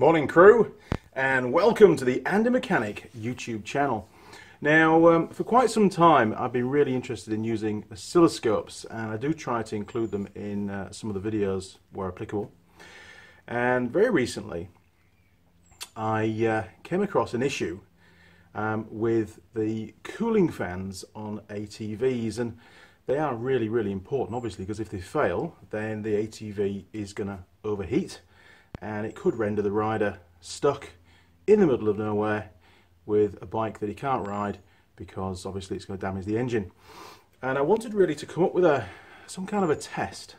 Morning crew, and welcome to the Andy Mechanic YouTube channel. Now for quite some time I've been really interested in using oscilloscopes, and I do try to include them in some of the videos where applicable. And very recently I came across an issue with the cooling fans on ATVs, and they are really, really important, obviously, because if they fail then the ATV is going to overheat and it could render the rider stuck in the middle of nowhere with a bike that he can't ride, because obviously it's going to damage the engine. And I wanted really to come up with some kind of a test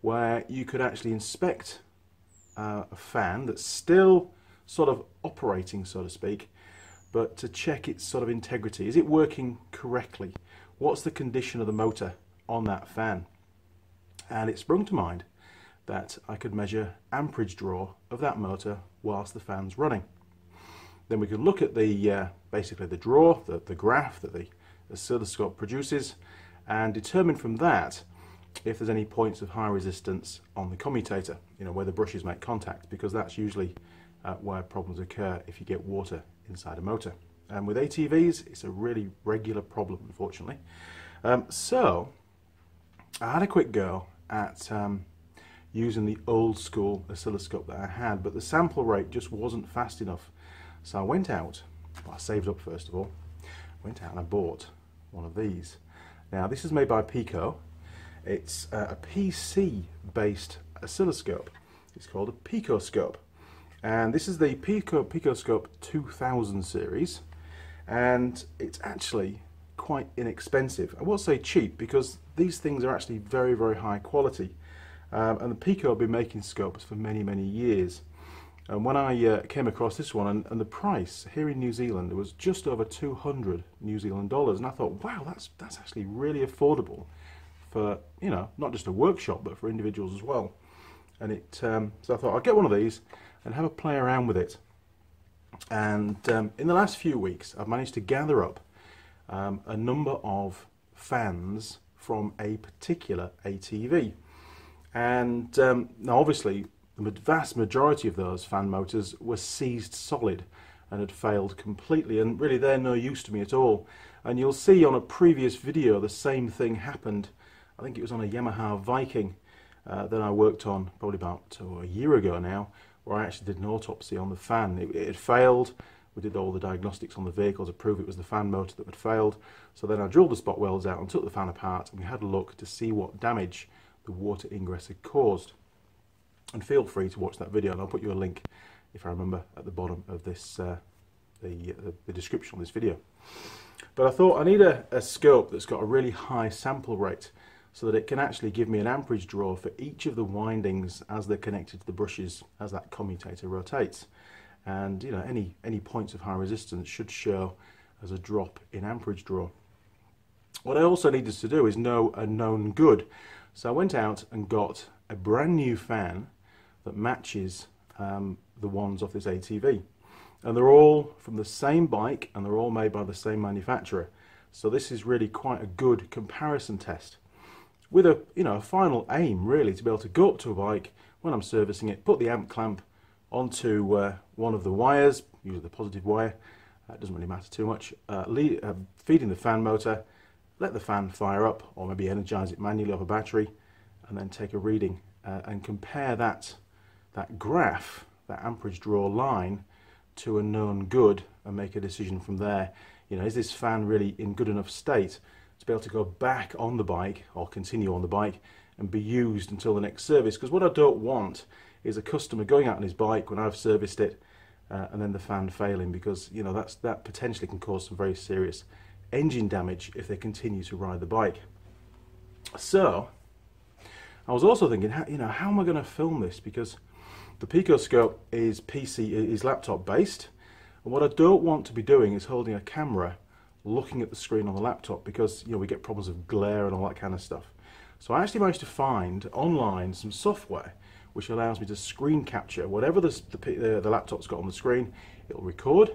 where you could actually inspect a fan that's still sort of operating, so to speak, but to check its sort of integrity. Is it working correctly? What's the condition of the motor on that fan? And it sprung to mind that I could measure amperage draw of that motor whilst the fan's running. Then we could look at the basically the draw, the graph that the oscilloscope produces, and determine from that if there's any points of high resistance on the commutator, you know, where the brushes make contact, because that's usually where problems occur if you get water inside a motor. And with ATVs it's a really regular problem, unfortunately. So I had a quick go at using the old school oscilloscope that I had, but the sample rate just wasn't fast enough. So I went out, well, I saved up first of all, went out and I bought one of these. Now this is made by Pico. It's a PC based oscilloscope. It's called a PicoScope, and this is the PicoScope 2000 series, and it's actually quite inexpensive. I won't say cheap, because these things are actually very, very high quality. And the Pico have been making scopes for many, many years. And when I came across this one, and the price here in New Zealand, it was just over 200 New Zealand dollars, and I thought, wow, that's actually really affordable for, you know, not just a workshop but for individuals as well. And it so I thought I'll get one of these and have a play around with it. And in the last few weeks I've managed to gather up a number of fans from a particular ATV. And now obviously the vast majority of those fan motors were seized solid and had failed completely, and really they're no use to me at all. And you'll see on a previous video the same thing happened. I think it was on a Yamaha Viking that I worked on probably about a year ago now, where I actually did an autopsy on the fan. It had failed. We did all the diagnostics on the vehicle to prove it was the fan motor that had failed. So then I drilled the spot welds out and took the fan apart, and we had a look to see what damage the water ingress had caused. And feel free to watch that video, and I'll put you a link, if I remember, at the bottom of this the description of this video. But I thought I need a scope that's got a really high sample rate, so that it can actually give me an amperage draw for each of the windings as they're connected to the brushes as that commutator rotates. And, you know, any points of high resistance should show as a drop in amperage draw. What I also needed to do is know a known good. So I went out and got a brand new fan that matches the ones off this ATV, and they're all from the same bike and they're all made by the same manufacturer. So this is really quite a good comparison test, with a, you know, a final aim really to be able to go up to a bike when I'm servicing it, put the amp clamp onto one of the wires, usually the positive wire, it doesn't really matter too much, feeding the fan motor, let the fan fire up, or maybe energize it manually off a battery, and then take a reading and compare that graph, that amperage draw line, to a known good, and make a decision from there. You know, is this fan really in good enough state to be able to go back on the bike, or continue on the bike and be used until the next service? Because what I don't want is a customer going out on his bike when I've serviced it and then the fan failing, because, you know, that potentially can cause some very serious engine damage if they continue to ride the bike. So I was also thinking, you know, how am I going to film this? Because the PicoScope is laptop based, and what I don't want to be doing is holding a camera looking at the screen on the laptop, because, you know, we get problems of glare and all that kind of stuff. So I actually managed to find online some software which allows me to screen capture whatever the laptop's got on the screen. It'll record,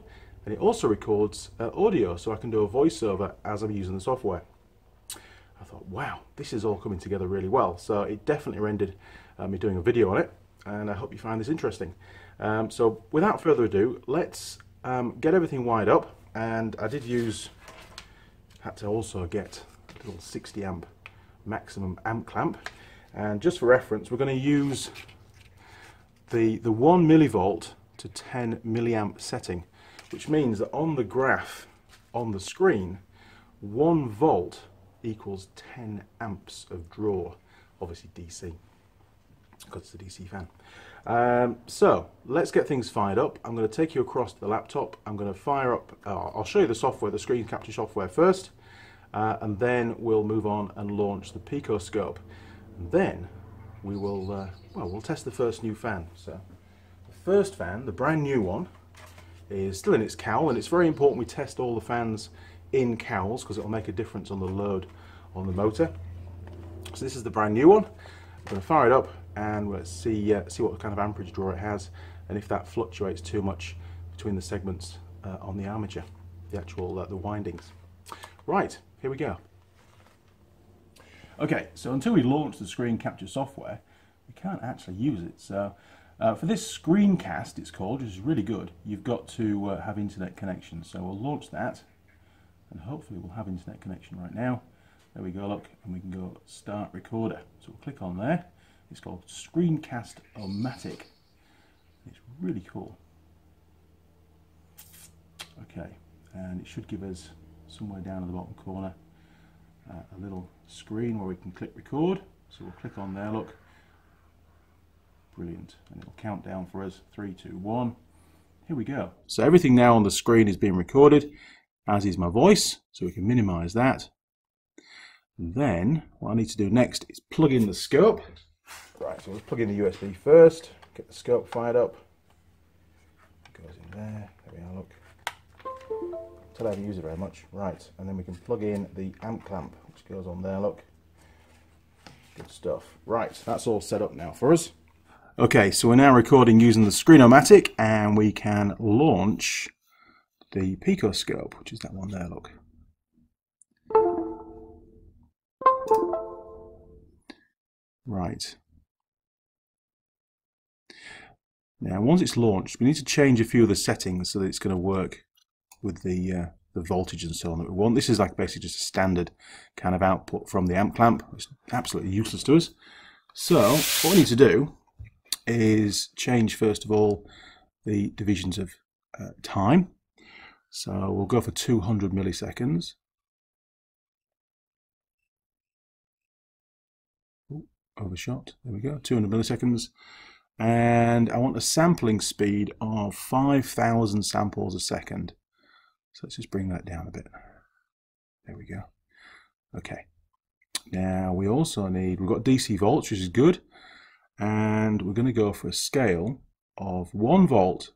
and it also records audio, so I can do a voiceover as I'm using the software. I thought, wow, this is all coming together really well. So it definitely rendered me doing a video on it, and I hope you find this interesting. So without further ado, let's get everything wired up. And I had to also get a little 60 amp maximum amp clamp, and just for reference we're going to use the 1 millivolt to 10 milliamp setting, which means that on the graph on the screen 1 volt equals 10 amps of draw, obviously DC, because it's a DC fan. So let's get things fired up. I'm going to take you across to the laptop. I'm going to fire up, I'll show you the software, the screen capture software first, and then we'll move on and launch the PicoScope. And then we will, we'll test the first new fan. So the first fan, the brand new one, is still in its cowl, and it's very important we test all the fans in cowls because it'll make a difference on the load on the motor. So this is the brand new one. I'm going to fire it up and let's see what kind of amperage draw it has, and if that fluctuates too much between the segments on the armature, the actual the windings. Right, here we go. Okay, so until we launch the screen capture software, we can't actually use it. So for this Screencast, it's called, which is really good, you've got to have internet connection. So we'll launch that, and hopefully we'll have internet connection right now. There we go, look, and we can go start recorder. So we'll click on there. It's called Screencast-O-Matic. It's really cool. Okay, and it should give us somewhere down in the bottom corner a little screen where we can click record. So we'll click on there, look. Brilliant, and it'll count down for us. 3, 2, 1. Here we go. So everything now on the screen is being recorded, as is my voice, so we can minimize that. And then what I need to do next is plug in the scope. Right, so let's plug in the USB first, get the scope fired up. It goes in there, there we are, look. Until I haven't used it very much. Right, and then we can plug in the amp clamp, which goes on there, look. Good stuff. Right, that's all set up now for us. Okay, so we're now recording using the Screen-O-Matic, and we can launch the PicoScope, which is that one there, look. Right. Now, once it's launched, we need to change a few of the settings so that it's going to work with the voltage and so on that we want. This is like basically just a standard kind of output from the amp clamp. It's absolutely useless to us. So what we need to do is change, first of all, the divisions of time. So we'll go for 200 milliseconds. Overshot, there we go, 200 milliseconds. And I want a sampling speed of 5,000 samples a second. So let's just bring that down a bit. There we go. Okay. Now we also need, we've got DC volts, which is good. And we're going to go for a scale of 1 volt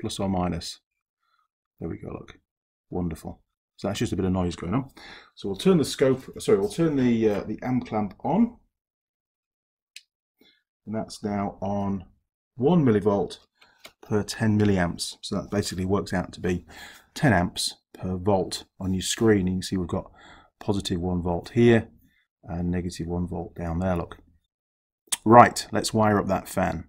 plus or minus. There we go, look. Wonderful. So that's just a bit of noise going on. So we'll turn the scope, sorry, we'll turn the amp clamp on. And that's now on 1 millivolt per 10 milliamps. So that basically works out to be 10 amps per volt on your screen. You can see we've got positive 1 volt here and negative 1 volt down there, look. Right, let's wire up that fan.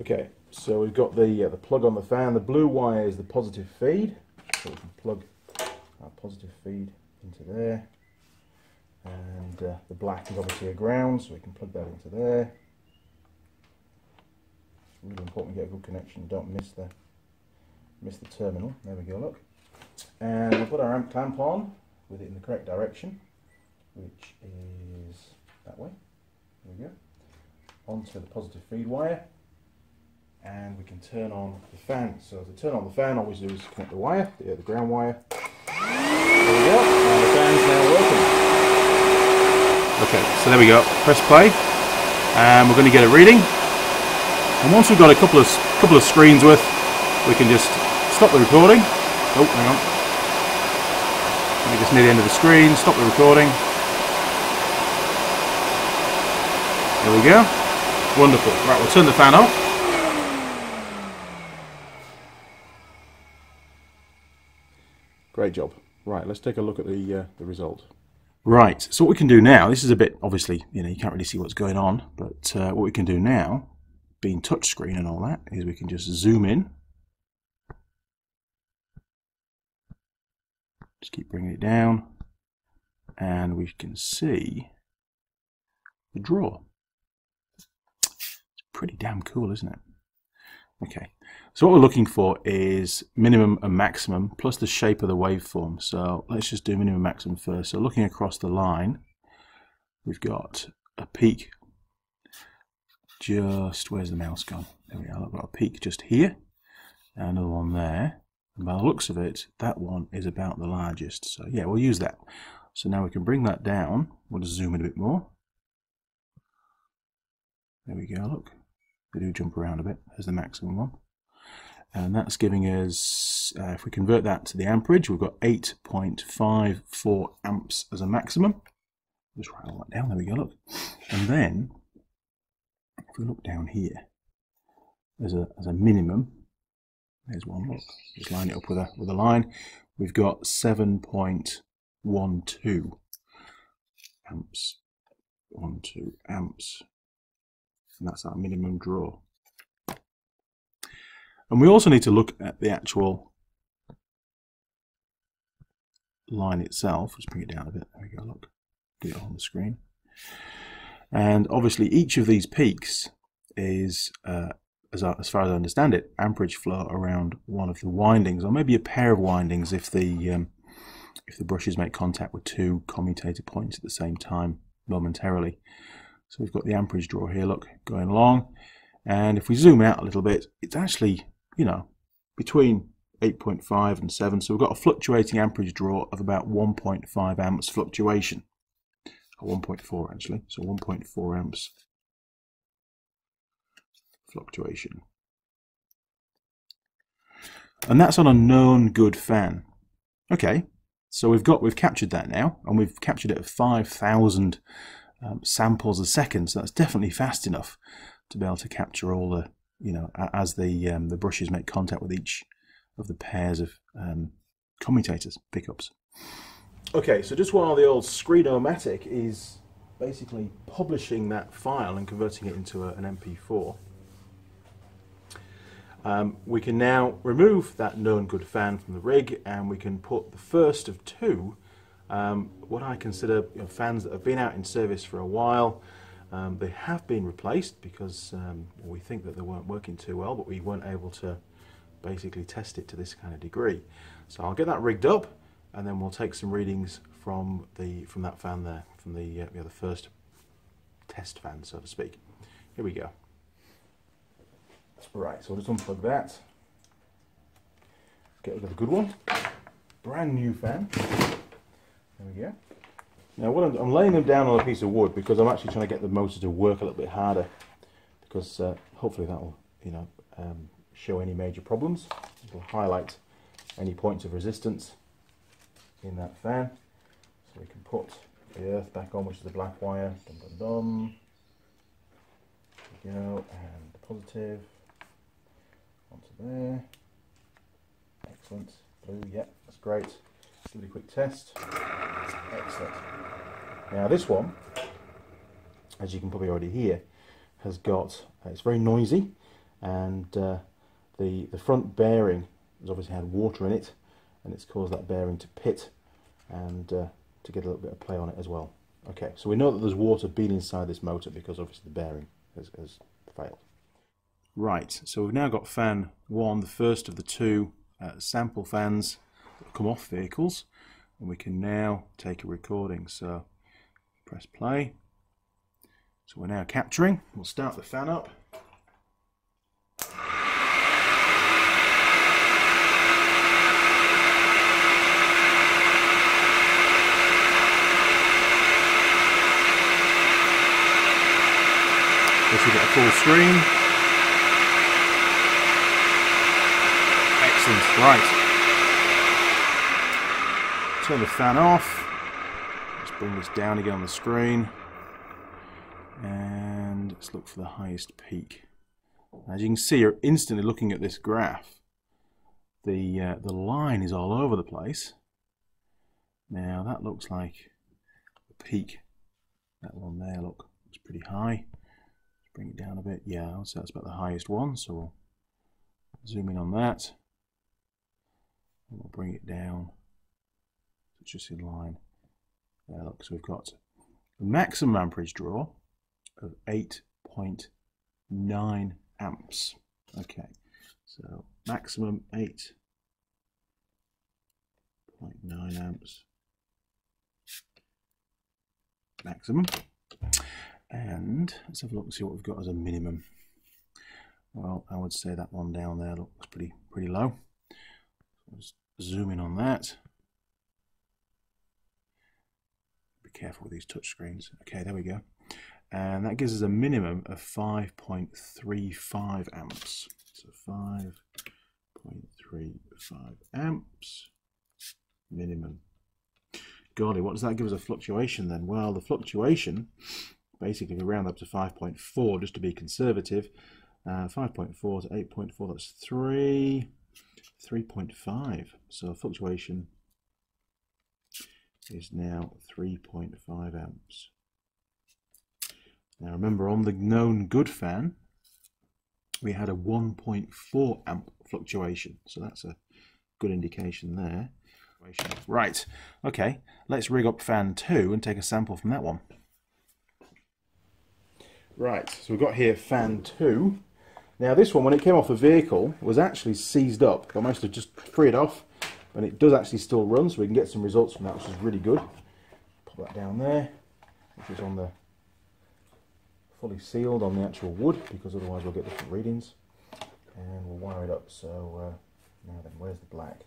Okay, so we've got the plug on the fan. The blue wire is the positive feed. So we can plug our positive feed into there. And the black is obviously a ground, so we can plug that into there. It's really important to get a good connection, don't miss the terminal. There we go, look. And we'll put our amp clamp on with it in the correct direction, which is that way. There we go. Onto the positive feed wire. And we can turn on the fan. So to turn on the fan, all we do is connect the wire, the ground wire. There we go, and the fan's now working. Okay, so there we go, press play, and we're going to get a reading, and once we've got a couple of screens worth, we can just stop the recording. Oh, hang on, I think it's near the end of the screen, stop the recording, there we go, wonderful. Right, we'll turn the fan off. Great job. Right, let's take a look at the result. Right, so what we can do now, this is a bit, obviously, you know, you can't really see what's going on, but what we can do now being touchscreen and all that, is we can just zoom in. Just keep bringing it down, and we can see the draw. It's pretty damn cool, isn't it? Okay, so what we're looking for is minimum and maximum, plus the shape of the waveform. So let's just do minimum and maximum first. So looking across the line, we've got a peak. Just, where's the mouse gone? There we are. I've got a peak just here, and another one there. And by the looks of it, that one is about the largest. So yeah, we'll use that. So now we can bring that down. We'll just zoom in a bit more. There we go. Look. They do jump around a bit. There's the maximum one, and that's giving us, if we convert that to the amperage, we've got 8.54 amps as a maximum. Just write all that down. There we go. Look, and then if we look down here, there's a minimum. There's one. Look, just line it up with a line. We've got 7.12 amps. 12 amps. And that's our minimum draw. And we also need to look at the actual line itself. Let's bring it down a bit. There we go. Look, do it on the screen. And obviously, each of these peaks is, as far as I understand it, amperage flow around one of the windings, or maybe a pair of windings, if the brushes make contact with two commutator points at the same time momentarily. So we've got the amperage draw here, look, going along. And if we zoom out a little bit, it's actually, you know, between 8.5 and 7. So we've got a fluctuating amperage draw of about 1.5 amps fluctuation. Or 1.4 actually, so 1.4 amps fluctuation. And that's on a known good fan. Okay, so we've captured that now, and we've captured it at 5,000 samples a second, so that's definitely fast enough to be able to capture all the, you know, as the brushes make contact with each of the pairs of commutators, pickups. Okay, so just while the old Screen-O-Matic is basically publishing that file and converting it into an MP4, we can now remove that known good fan from the rig, and we can put the first of two what I consider, you know, fans that have been out in service for a while. They have been replaced because we think that they weren't working too well, but we weren't able to basically test it to this kind of degree. So I'll get that rigged up, and then we'll take some readings from that fan there, from the first test fan, so to speak. Here we go. Right, so I'll just unplug that. Get rid of a good one. Brand new fan. There we go. Now what I'm laying them down on a piece of wood because I'm actually trying to get the motor to work a little bit harder, because hopefully that will, you know, show any major problems. It will highlight any points of resistance in that fan. So we can put the earth back on, which is the black wire. Dum dum dum. There we go, and the positive onto there. Excellent. Blue, yep, that's great. Give it a quick test. Excellent. Now this one, as you can probably already hear, has got, it's very noisy, and the front bearing has obviously had water in it, and it's caused that bearing to pit and to get a little bit of play on it as well. Okay, so we know that there's water been inside this motor because obviously the bearing has failed. Right, so we've now got fan one, the first of the two sample fans come off vehicles, and we can now take a recording. So press play. So we're now capturing. We'll start the fan up. This will get a full screen. Excellent. Right. Turn the fan off. Let's bring this down again on the screen, and let's look for the highest peak. As you can see, you're instantly looking at this graph. The line is all over the place. Now that looks like a peak. That one there, look, it's pretty high. It's bring it down a bit. Yeah, I would say that's about the highest one, so we'll zoom in on that. And we'll bring it down, so it's just in line. There, look, so we've got the maximum amperage draw of 8.9 amps. Okay, so maximum 8.9 amps. Maximum. And let's have a look and see what we've got as a minimum. Well, I would say that one down there looks pretty low. Let's zoom in on that. Be careful with these touch screens. Okay, there we go. And that gives us a minimum of 5.35 amps. So 5.35 amps minimum. Golly, what does that give us a fluctuation then? Well, the fluctuation, basically we round up to 5.4 just to be conservative. 5.4 to 8.4, that's 3.5. So fluctuation is now 3.5 amps. Now remember, on the known good fan, we had a 1.4 amp fluctuation. So that's a good indication there. Right, okay, let's rig up fan 2 and take a sample from that one. Right, so we've got here fan 2. Now this one, when it came off the vehicle, was actually seized up. I managed to just free it off, and it does actually still run, so we can get some results from that, which is really good. Pop that down there, which is on the fully sealed on the actual wood, because otherwise we'll get different readings. And we'll wire it up, so now then, where's the black?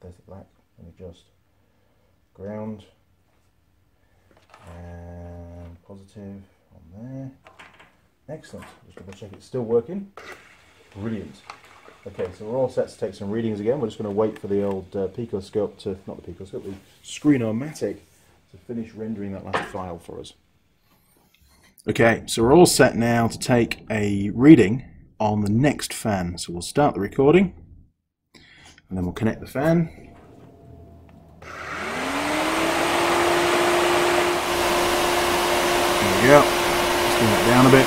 There's the black. Let me just ground and positive on there. Excellent. Just double check it's still working. Brilliant. Okay, so we're all set to take some readings again. We're just going to wait for the old PicoScope to, not the PicoScope, the Screencast-O-Matic to finish rendering that last file for us. Okay, so we're all set now to take a reading on the next fan. So we'll start the recording and then we'll connect the fan. Go. Let's bring that down a bit.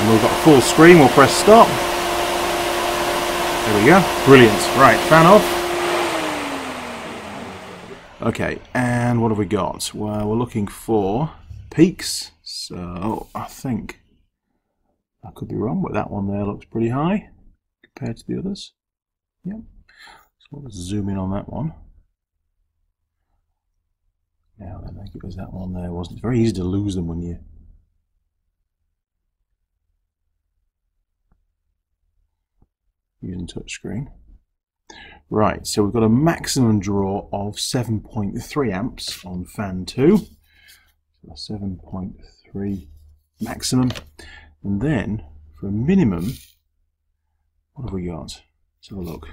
And we've got a full screen, we'll press stop. There we go. Brilliant. Right, fan off. Okay, and what have we got? Well, we're looking for peaks. So I think I could be wrong, but that one there looks pretty high compared to the others. Yep. So let's zoom in on that one. Now then, I think it was that one there, wasn't it? It's very easy to lose them when you... using touchscreen. Right, so we've got a maximum draw of 7.3 amps on fan 2. So 7.3 maximum. And then, for a minimum, what have we got? Let's have a look.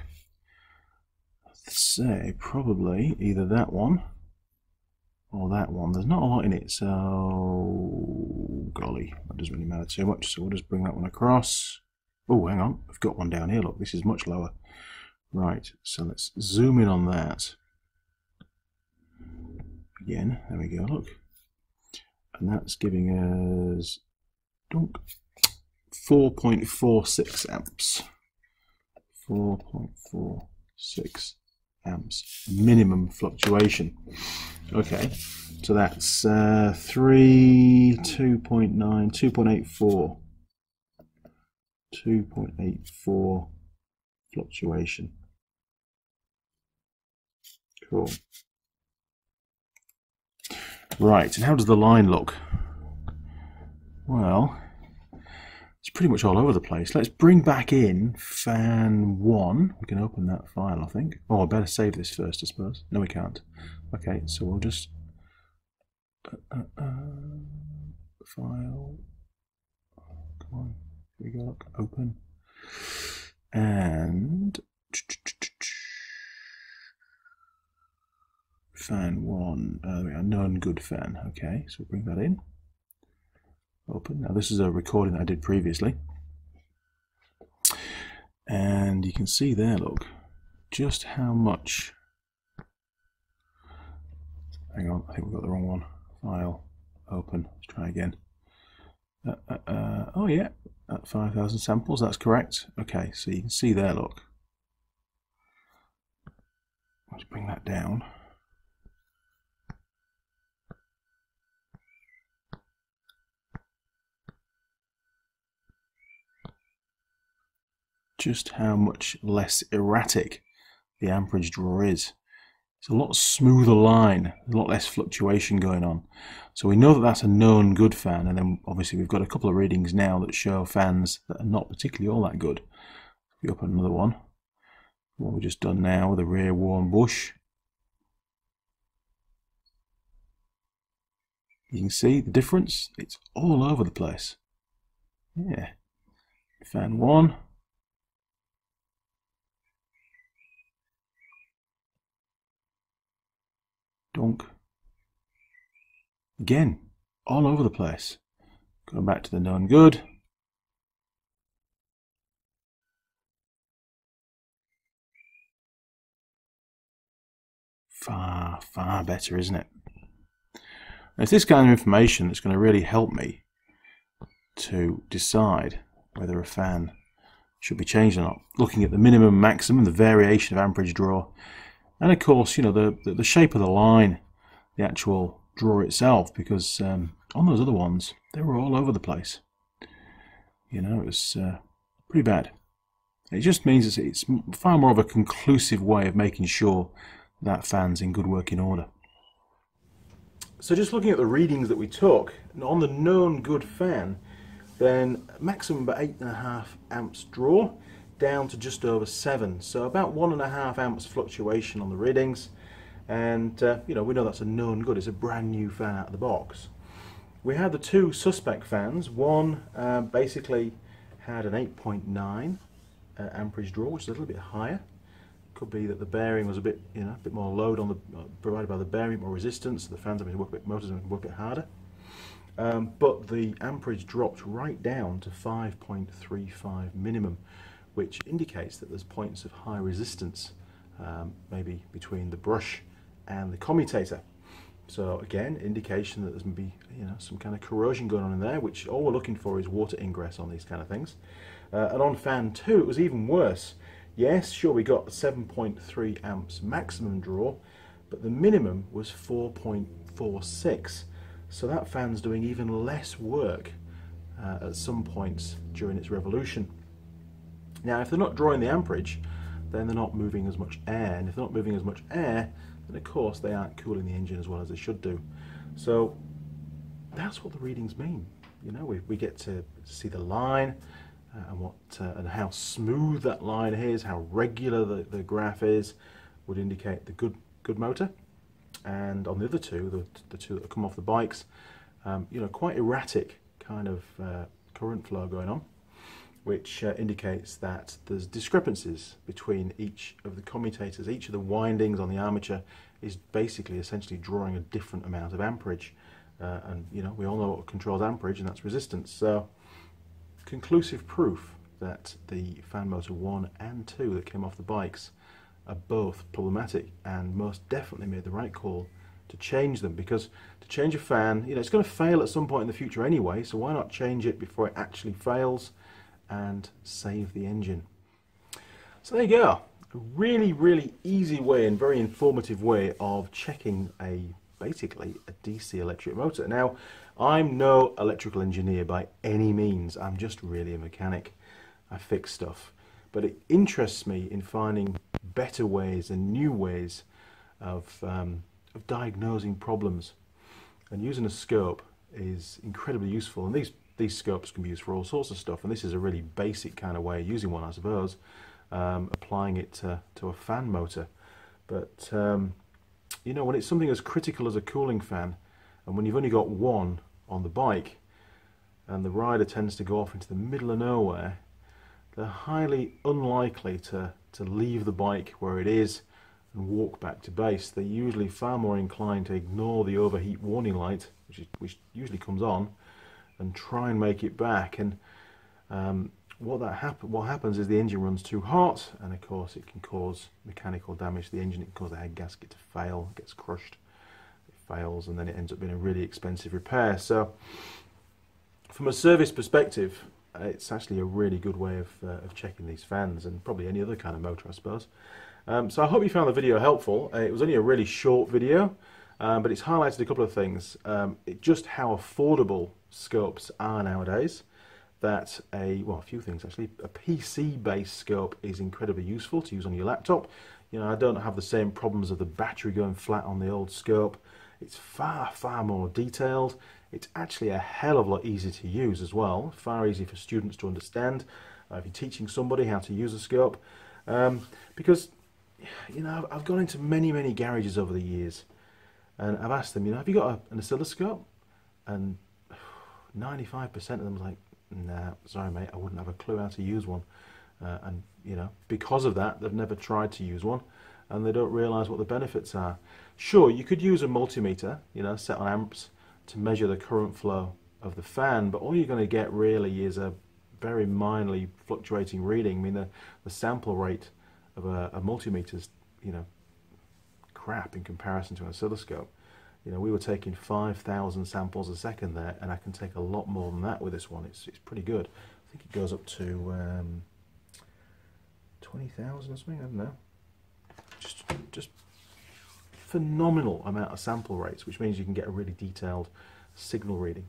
I'd say probably either that one or that one. There's not a lot in it, so golly, that doesn't really matter too much, so we'll just bring that one across. Oh, hang on, I've got one down here, look, this is much lower. Right, so let's zoom in on that again. There we go, look, and that's giving us 4.46 amps. 4.46 amps minimum fluctuation. Okay, so that's 2.84 fluctuation. Cool. Right, and how does the line look? Well, it's pretty much all over the place. Let's bring back in fan 1. We can open that file, I think. Oh, I better save this first, I suppose. No, we can't. Okay, so we'll just... file... Come on, here we go, look, open. And... fan 1. There we are, known good fan. Okay, so we'll bring that in. Open. Now this is a recording that I did previously, and you can see there, look, just how much, hang on, I think we've got the wrong one, file, open, let's try again, Oh yeah, at 5,000 samples, that's correct. Okay, so you can see there, look. Let's bring that down. Just how much less erratic the amperage draw is. It's a lot smoother line, a lot less fluctuation going on. So we know that that's a known good fan, and then obviously we've got a couple of readings now that show fans that are not particularly all that good. We open another one. What we've just done now with a rear worn bush. You can see the difference. It's all over the place. Yeah. Fan one. Donk. Again, all over the place. Going back to the known good. Far, far better, isn't it? And it's this kind of information that's going to really help me to decide whether a fan should be changed or not. Looking at the minimum, maximum, the variation of amperage draw. And of course, you know, the shape of the line, the actual draw itself, because on those other ones, they were all over the place. You know, it was pretty bad. It just means it's far more of a conclusive way of making sure that fan's in good working order. So just looking at the readings that we took, and on the known good fan, then maximum about 8.5 amps draw, down to just over 7, so about 1.5 amps fluctuation on the readings, and you know, we know that's a known good. It's a brand new fan out of the box. We had the two suspect fans. One basically had an 8.9 amperage draw, which is a little bit higher. Could be that the bearing was a bit, you know, a bit more load on the provided by the bearing, more resistance. So the fans are going to work a bit, motors are going to work a bit harder. But the amperage dropped right down to 5.35 minimum, which indicates that there's points of high resistance, maybe between the brush and the commutator. So again, indication that there's maybe, you know, some kind of corrosion going on in there, which all we're looking for is water ingress on these kind of things. And on fan 2, it was even worse. Yes, sure, we got 7.3 amps maximum draw, but the minimum was 4.46. So that fan's doing even less work at some points during its revolution. Now, if they're not drawing the amperage, then they're not moving as much air, and if they're not moving as much air, then of course they aren't cooling the engine as well as they should do. So that's what the readings mean. You know, we get to see the line and what and how smooth that line is, how regular the graph is, would indicate the good motor. And on the other two, the two that come off the bikes, you know, quite erratic kind of current flow going on, which indicates that there's discrepancies between each of the commutators. Each of the windings on the armature is basically essentially drawing a different amount of amperage. And you know, we all know what controls amperage, and that's resistance. So conclusive proof that the fan motor 1 and 2 that came off the bikes are both problematic, and most definitely made the right call to change them, because to change a fan, you know, it's going to fail at some point in the future anyway, so why not change it before it actually fails and save the engine. So there you go, a really, really easy way and very informative way of checking basically a DC electric motor. Now, I'm no electrical engineer by any means, I'm just really a mechanic. I fix stuff, but it interests me in finding better ways and new ways of diagnosing problems, and using a scope is incredibly useful. And these scopes can be used for all sorts of stuff, and this is a really basic kind of way of using one, I suppose, applying it to a fan motor. But you know, when it's something as critical as a cooling fan, and when you've only got one on the bike, and the rider tends to go off into the middle of nowhere, they're highly unlikely to leave the bike where it is and walk back to base. They're usually far more inclined to ignore the overheat warning light, which usually comes on, and try and make it back. And what happens is the engine runs too hot, and of course it can cause mechanical damage to the engine. It can cause the head gasket to fail, it gets crushed, it fails, and then it ends up being a really expensive repair. So from a service perspective, it's actually a really good way of checking these fans, and probably any other kind of motor, I suppose. So I hope you found the video helpful. It was only a really short video, but it's highlighted a couple of things. Just how affordable scopes are nowadays. That a few things actually. A PC-based scope is incredibly useful to use on your laptop. You know, I don't have the same problems of the battery going flat on the old scope. It's far, far more detailed. It's actually a hell of a lot easier to use as well. Far easier for students to understand if you're teaching somebody how to use a scope. Because, you know, I've gone into many, many garages over the years, and I've asked them, you know, have you got an oscilloscope? And 95% of them was like, nah, sorry mate, I wouldn't have a clue how to use one. And, you know, because of that, they've never tried to use one, and they don't realise what the benefits are. Sure, you could use a multimeter, you know, set on amps, to measure the current flow of the fan, but all you're going to get really is a very minorly fluctuating reading. I mean, the sample rate of a multimeter's, you know, crap in comparison to an oscilloscope. You know, we were taking 5,000 samples a second there, and I can take a lot more than that with this one. It's pretty good. I think it goes up to 20,000 or something, I don't know. Just phenomenal amount of sample rates, which means you can get a really detailed signal reading.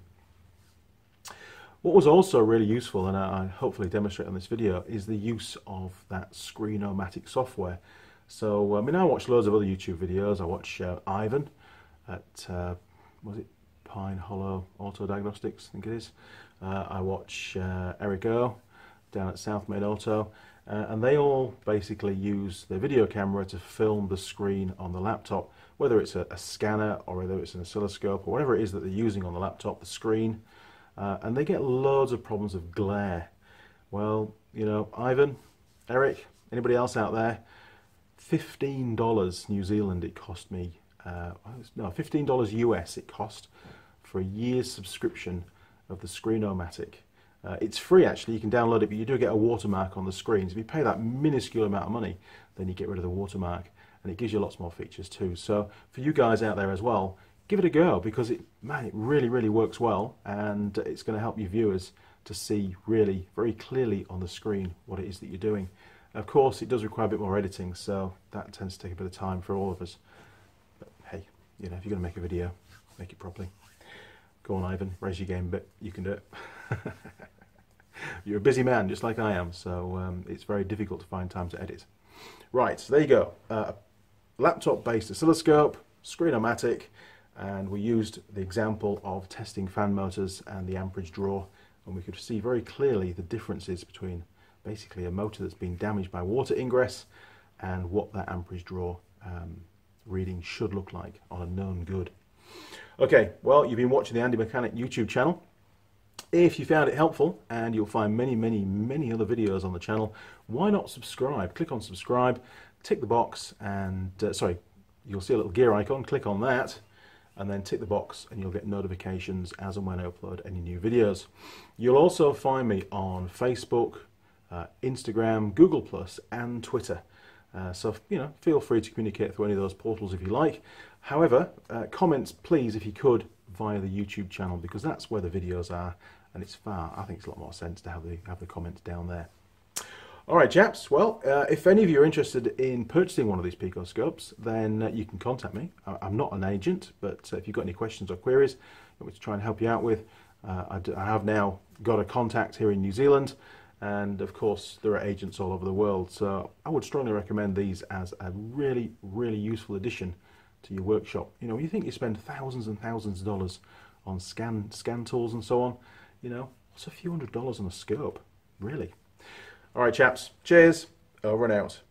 What was also really useful, and I hopefully demonstrate on this video, is the use of that Screen-O-Matic software. So, I mean, I watch loads of other YouTube videos. I watch Ivan at, was it Pine Hollow Auto Diagnostics, I think it is. I watch Eric O down at South Main Auto. And they all basically use their video camera to film the screen on the laptop, whether it's a scanner or whether it's an oscilloscope or whatever it is that they're using on the laptop, the screen, and they get loads of problems of glare. Well, you know, Ivan, Eric, anybody else out there, $15 New Zealand it cost me, no, $15 US it cost for a year's subscription of the Screen-O-Matic. It's free actually, you can download it, but you do get a watermark on the screen. So if you pay that minuscule amount of money, then you get rid of the watermark, and it gives you lots more features too. So for you guys out there as well, give it a go, because it really, really works well, and it's going to help your viewers to see really very clearly on the screen what it is that you're doing. Of course, it does require a bit more editing, so that tends to take a bit of time for all of us. But hey, you know, if you're going to make a video, make it properly. Go on, Ivan, raise your game a bit, you can do it. You're a busy man, just like I am, so it's very difficult to find time to edit. Right, so there you go. Laptop-based oscilloscope, Screen-O-Matic, and we used the example of testing fan motors and the amperage draw, and we could see very clearly the differences between basically a motor that's been damaged by water ingress and what that amperage draw reading should look like on a known good. Okay, well, you've been watching the Andy Mechanic YouTube channel. If you found it helpful, and you'll find many, many, many other videos on the channel, why not subscribe? Click on subscribe, tick the box, and, sorry, you'll see a little gear icon, click on that, and then tick the box, and you'll get notifications as and when I upload any new videos. You'll also find me on Facebook, Instagram, Google+, and Twitter. So, you know, feel free to communicate through any of those portals if you like. However, comments, please, if you could, via the YouTube channel, because that's where the videos are, and it's far, I think it's a lot more sense to have the comments down there. Alright chaps, well, if any of you are interested in purchasing one of these PicoScopes, then you can contact me. I'm not an agent, but if you've got any questions or queries that we can try and help you out with, I have now got a contact here in New Zealand, and of course there are agents all over the world, so I would strongly recommend these as a really, really useful addition to your workshop. You know, you think you spend thousands and thousands of dollars on scan tools and so on. You know, what's a few $100s on a scope, really? All right, chaps. Cheers. Over and out.